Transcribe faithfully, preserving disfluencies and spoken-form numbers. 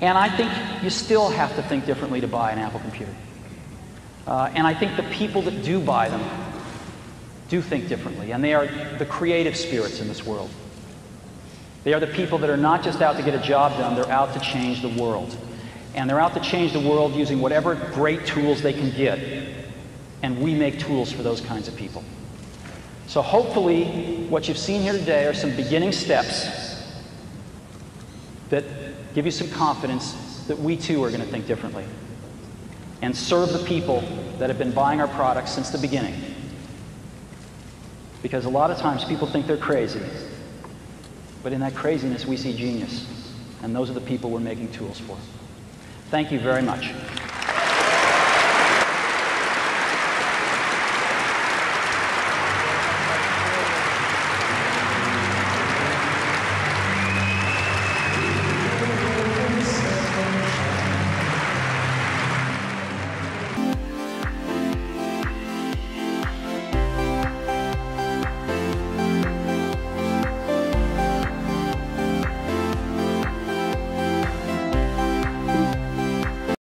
And I think you still have to think differently to buy an Apple computer. Uh, and I think the people that do buy them do think differently, and they are the creative spirits in this world. They are the people that are not just out to get a job done, they're out to change the world. And they're out to change the world using whatever great tools they can get, and we make tools for those kinds of people. So hopefully what you've seen here today are some beginning steps that give you some confidence that we too are going to think differently and serve the people that have been buying our products since the beginning. Because a lot of times people think they're crazy, but in that craziness we see genius, and those are the people we're making tools for. Thank you very much.